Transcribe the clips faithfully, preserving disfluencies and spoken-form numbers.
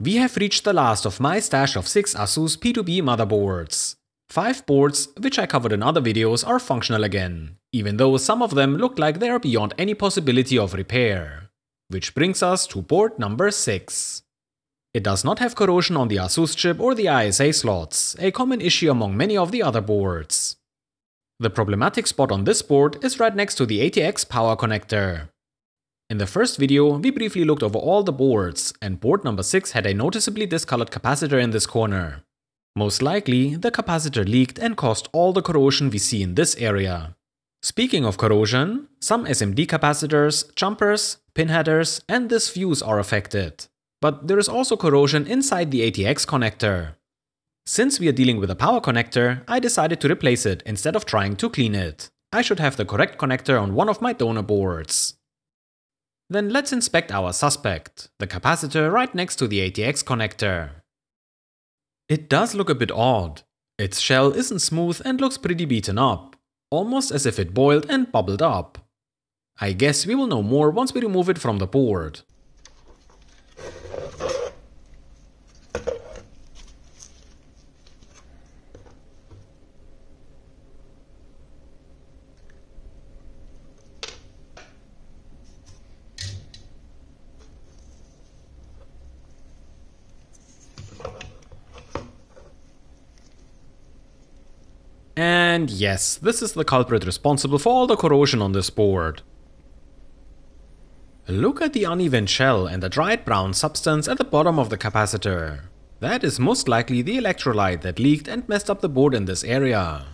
We have reached the last of my stash of six ASUS P two B motherboards. Five boards, which I covered in other videos, are functional again, even though some of them look like they are beyond any possibility of repair. Which brings us to board number six. It does not have corrosion on the ASUS chip or the I S A slots, a common issue among many of the other boards. The problematic spot on this board is right next to the A T X power connector. In the first video, we briefly looked over all the boards, and board number six had a noticeably discolored capacitor in this corner. Most likely, the capacitor leaked and caused all the corrosion we see in this area. Speaking of corrosion, some S M D capacitors, jumpers, pin headers, and this fuse are affected. But there is also corrosion inside the A T X connector. Since we are dealing with a power connector, I decided to replace it instead of trying to clean it. I should have the correct connector on one of my donor boards. Then let's inspect our suspect, the capacitor right next to the A T X connector. It does look a bit odd. Its shell isn't smooth and looks pretty beaten up, almost as if it boiled and bubbled up. I guess we will know more once we remove it from the board. And yes, this is the culprit responsible for all the corrosion on this board. Look at the uneven shell and the dried brown substance at the bottom of the capacitor. That is most likely the electrolyte that leaked and messed up the board in this area.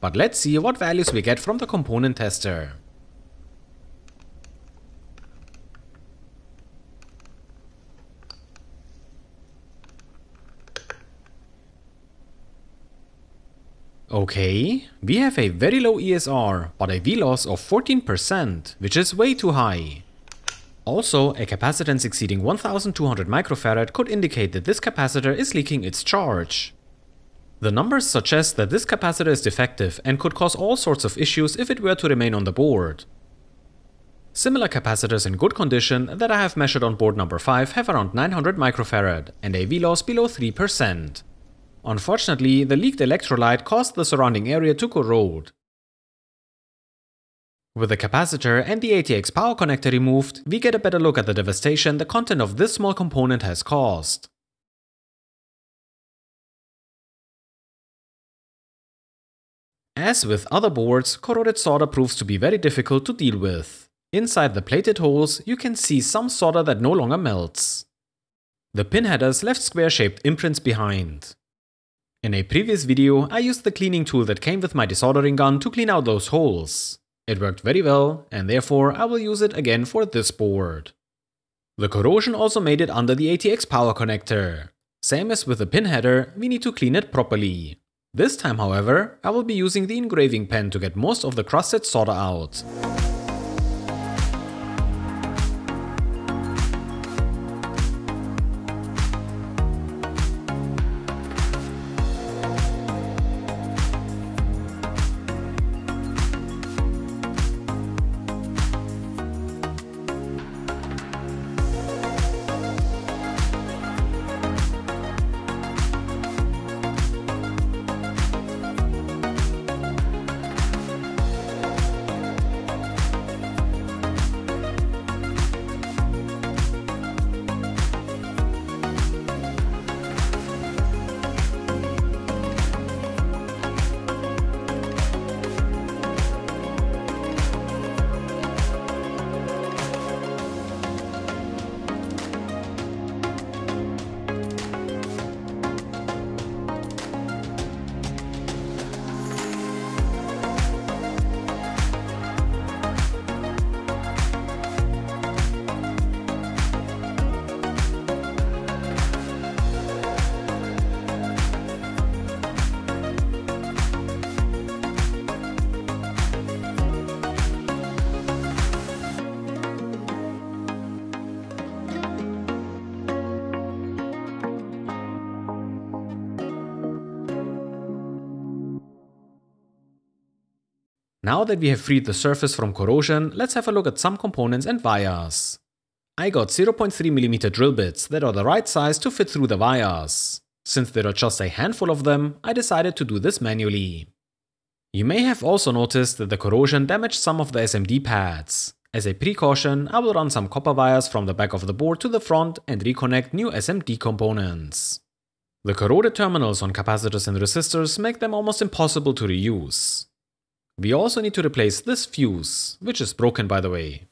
But let's see what values we get from the component tester. Okay, we have a very low E S R, but a V loss of fourteen percent, which is way too high. Also, a capacitance exceeding one thousand two hundred microfarad could indicate that this capacitor is leaking its charge. The numbers suggest that this capacitor is defective and could cause all sorts of issues if it were to remain on the board. Similar capacitors in good condition that I have measured on board number five have around nine hundred microfarad and a V loss below three percent. Unfortunately, the leaked electrolyte caused the surrounding area to corrode. With the capacitor and the A T X power connector removed, we get a better look at the devastation the content of this small component has caused. As with other boards, corroded solder proves to be very difficult to deal with. Inside the plated holes, you can see some solder that no longer melts. The pin headers left square-shaped imprints behind. In a previous video, I used the cleaning tool that came with my desoldering gun to clean out those holes. It worked very well, and therefore I will use it again for this board. The corrosion also made it under the A T X power connector. Same as with the pin header, we need to clean it properly. This time, however, I will be using the engraving pen to get most of the crusted solder out. Now that we have freed the surface from corrosion, let's have a look at some components and wires. I got zero point three millimeter drill bits that are the right size to fit through the wires. Since there are just a handful of them, I decided to do this manually. You may have also noticed that the corrosion damaged some of the S M D pads. As a precaution, I will run some copper wires from the back of the board to the front and reconnect new S M D components. The corroded terminals on capacitors and resistors make them almost impossible to reuse. We also need to replace this fuse, which is broken by the way.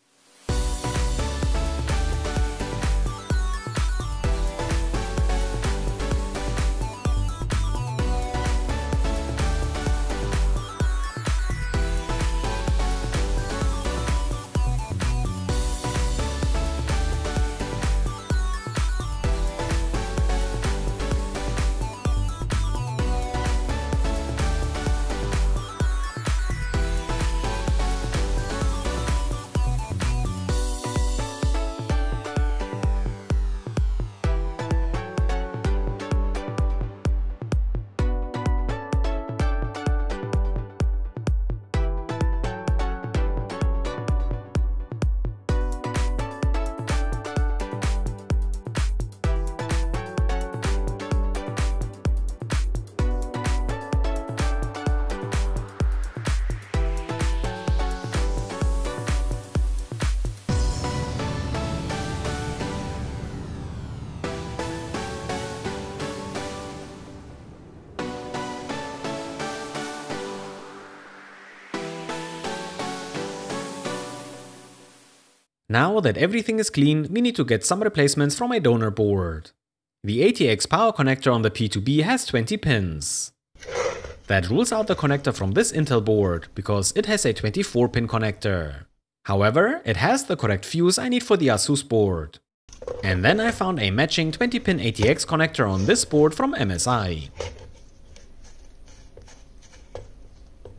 Now that everything is clean, we need to get some replacements from a donor board. The A T X power connector on the P two B has twenty pins. That rules out the connector from this Intel board, because it has a twenty-four pin connector. However, it has the correct fuse I need for the ASUS board. And then I found a matching twenty pin A T X connector on this board from M S I.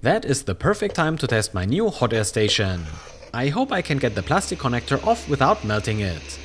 That is the perfect time to test my new hot air station. I hope I can get the plastic connector off without melting it.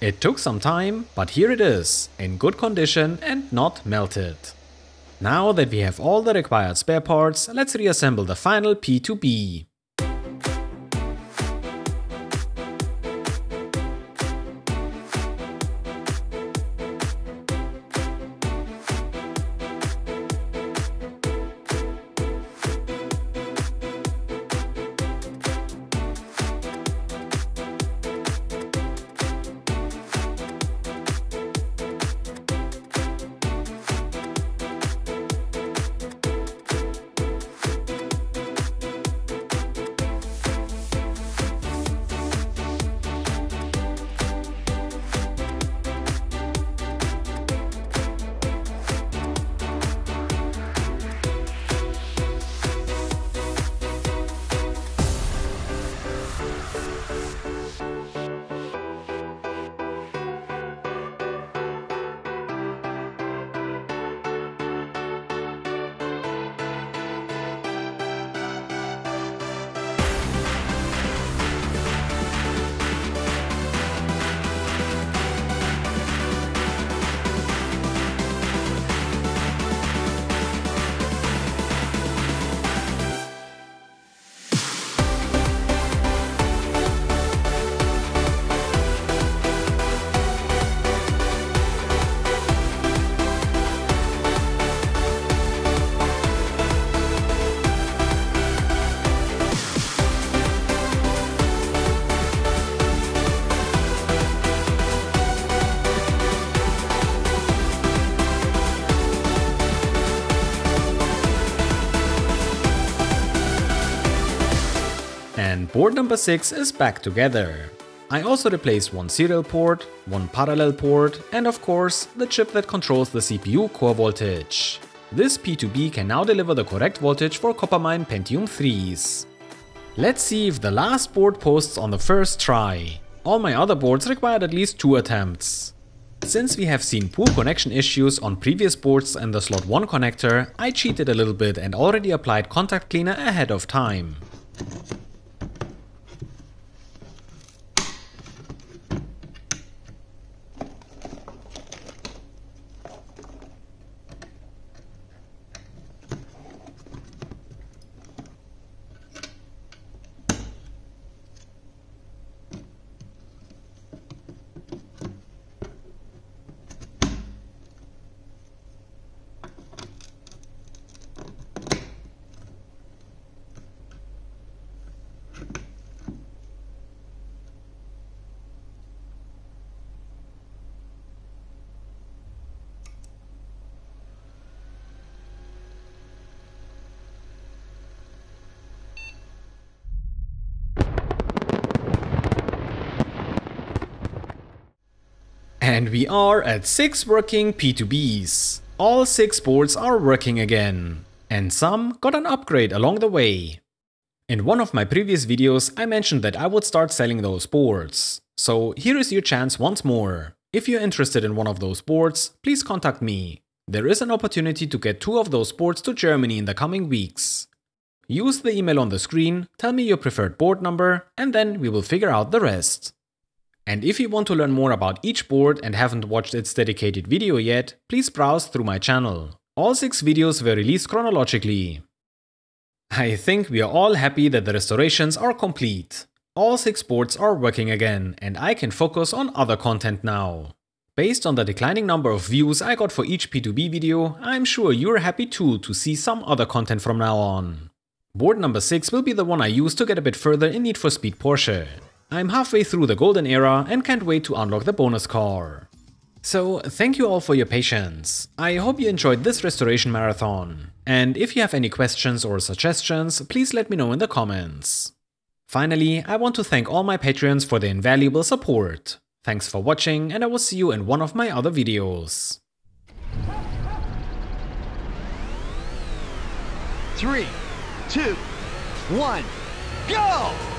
It took some time, but here it is, in good condition and not melted. Now that we have all the required spare parts, let's reassemble the final P two B. And board number six is back together. I also replaced one serial port, one parallel port, and of course, the chip that controls the C P U core voltage. This P two B can now deliver the correct voltage for Coppermine Pentium threes. Let's see if the last board posts on the first try. All my other boards required at least two attempts. Since we have seen poor connection issues on previous boards in the slot one connector, I cheated a little bit and already applied contact cleaner ahead of time. And we are at six working P two Bs. All six boards are working again. And some got an upgrade along the way. In one of my previous videos I mentioned that I would start selling those boards. So here is your chance once more. If you're interested in one of those boards, please contact me. There is an opportunity to get two of those boards to Germany in the coming weeks. Use the email on the screen, tell me your preferred board number, and then we will figure out the rest. And if you want to learn more about each board and haven't watched its dedicated video yet, please browse through my channel. All six videos were released chronologically. I think we are all happy that the restorations are complete. All six boards are working again, and I can focus on other content now. Based on the declining number of views I got for each P two B video, I'm sure you're happy too to see some other content from now on. Board number six will be the one I use to get a bit further in Need for Speed Porsche. I'm halfway through the golden era and can't wait to unlock the bonus car. So thank you all for your patience. I hope you enjoyed this restoration marathon. And if you have any questions or suggestions, please let me know in the comments. Finally, I want to thank all my Patreons for their invaluable support. Thanks for watching, and I will see you in one of my other videos. three, two, one, go!